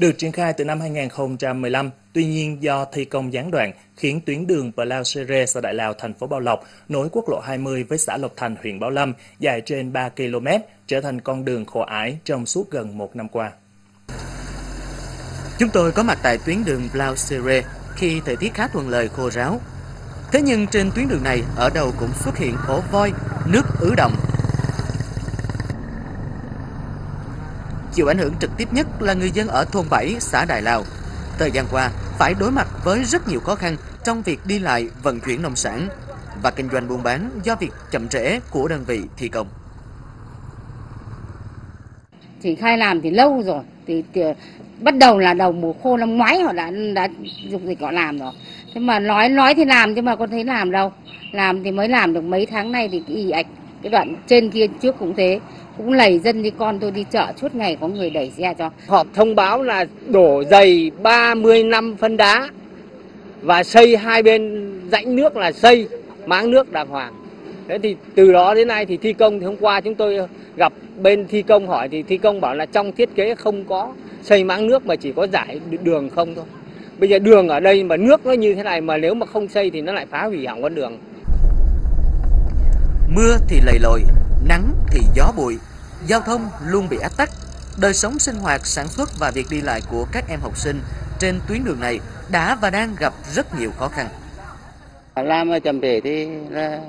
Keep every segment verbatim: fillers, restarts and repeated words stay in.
Được triển khai từ năm hai nghìn không trăm mười lăm, tuy nhiên do thi công gián đoạn khiến tuyến đường Plao Sere xã Đại Lào, thành phố Bảo Lộc nối quốc lộ hai mươi với xã Lộc Thành, huyện Bảo Lâm dài trên ba ki lô mét trở thành con đường khổ ải trong suốt gần một năm qua. Chúng tôi có mặt tại tuyến đường Plao Sere khi thời tiết khá thuận lợi, khô ráo. Thế nhưng trên tuyến đường này ở đâu cũng xuất hiện ổ voi, nước ứ động. Chịu ảnh hưởng trực tiếp nhất là người dân ở thôn bảy, xã Đại Lào. Thời gian qua, phải đối mặt với rất nhiều khó khăn trong việc đi lại, vận chuyển nông sản và kinh doanh buôn bán do việc chậm trễ của đơn vị thi công. Triển khai làm thì lâu rồi, thì, thì bắt đầu là đầu mùa khô năm ngoái họ đã đã dục dịch họ làm rồi. Thế mà nói nói thì làm, chứ mà con thấy làm đâu. Làm thì mới làm được mấy tháng nay thì ì ạch. Cái đoạn trên kia trước cũng thế, cũng lầy dân đi, con tôi đi chợ suốt ngày có người đẩy xe cho. Họ thông báo là đổ dày ba mươi năm phân đá và xây hai bên rãnh nước là xây máng nước đàng hoàng. Thế thì từ đó đến nay thì thi công, thì hôm qua chúng tôi gặp bên thi công hỏi thì thi công bảo là trong thiết kế không có xây máng nước mà chỉ có giải đường không thôi. Bây giờ đường ở đây mà nước nó như thế này mà nếu mà không xây thì nó lại phá hủy hỏng con đường. Mưa thì lầy lội, nắng thì gió bụi, giao thông luôn bị ách tắc. Đời sống sinh hoạt, sản xuất và việc đi lại của các em học sinh trên tuyến đường này đã và đang gặp rất nhiều khó khăn. Làm chậm trễ thì là,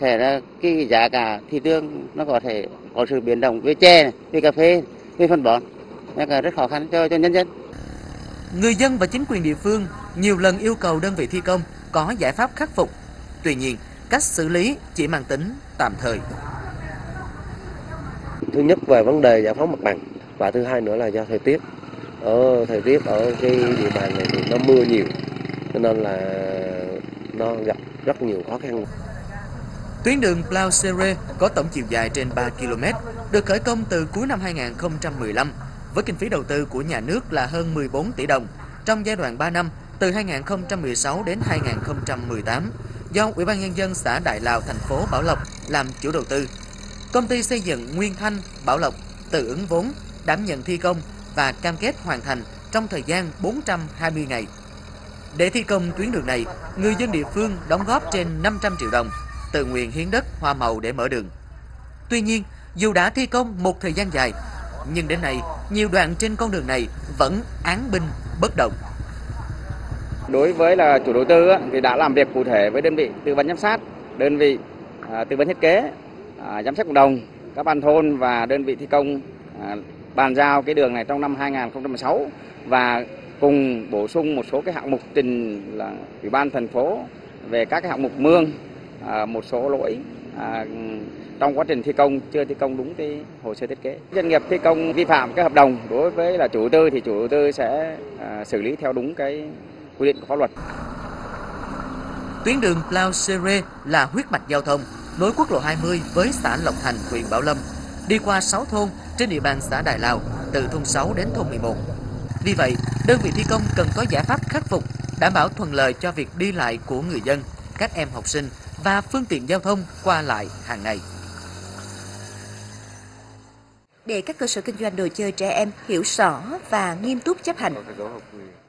sẽ là cái giá cả thị trường nó có thể có sự biến động với chè, với cà phê, với phân bón, là rất khó khăn cho cho nhân dân. Người dân và chính quyền địa phương nhiều lần yêu cầu đơn vị thi công có giải pháp khắc phục. Tuy nhiên, cách xử lý chỉ mang tính tạm thời. Thứ nhất về vấn đề giải phóng mặt bằng và thứ hai nữa là do thời tiết. Ở thời tiết ở cái địa bàn này thì nó mưa nhiều cho nên là nó gặp rất nhiều khó khăn. Tuyến đường Plao Sere có tổng chiều dài trên ba ki lô mét, được khởi công từ cuối năm hai nghìn không trăm mười lăm với kinh phí đầu tư của nhà nước là hơn mười bốn tỷ đồng trong giai đoạn ba năm từ hai nghìn không trăm mười sáu đến hai nghìn không trăm mười tám. Do Ủy ban Nhân dân xã Đại Lào, thành phố Bảo Lộc làm chủ đầu tư. Công ty xây dựng Nguyên Thanh, Bảo Lộc tự ứng vốn, đảm nhận thi công và cam kết hoàn thành trong thời gian bốn trăm hai mươi ngày. Để thi công tuyến đường này, người dân địa phương đóng góp trên năm trăm triệu đồng, tự nguyện hiến đất, hoa màu để mở đường. Tuy nhiên, dù đã thi công một thời gian dài, nhưng đến nay, nhiều đoạn trên con đường này vẫn án binh bất động. Đối với là chủ đầu tư thì đã làm việc cụ thể với đơn vị tư vấn giám sát, đơn vị tư vấn thiết kế, giám sát cộng đồng, các ban thôn và đơn vị thi công bàn giao cái đường này trong năm hai nghìn không trăm mười sáu và cùng bổ sung một số cái hạng mục trình là Ủy ban thành phố về các cái hạng mục mương, một số lỗi trong quá trình thi công chưa thi công đúng cái hồ sơ thiết kế. Doanh nghiệp thi công vi phạm cái hợp đồng, đối với là chủ đầu tư thì chủ đầu tư sẽ xử lý theo đúng cái quy định của pháp luật. Tuyến đường Plao Sere là huyết mạch giao thông nối quốc lộ hai mươi với xã Lộc Thành, huyện Bảo Lâm, đi qua sáu thôn trên địa bàn xã Đại Lào từ thôn sáu đến thôn mười một. Vì vậy, đơn vị thi công cần có giải pháp khắc phục, đảm bảo thuận lợi cho việc đi lại của người dân, các em học sinh và phương tiện giao thông qua lại hàng ngày. Để các cơ sở kinh doanh đồ chơi trẻ em hiểu rõ và nghiêm túc chấp hành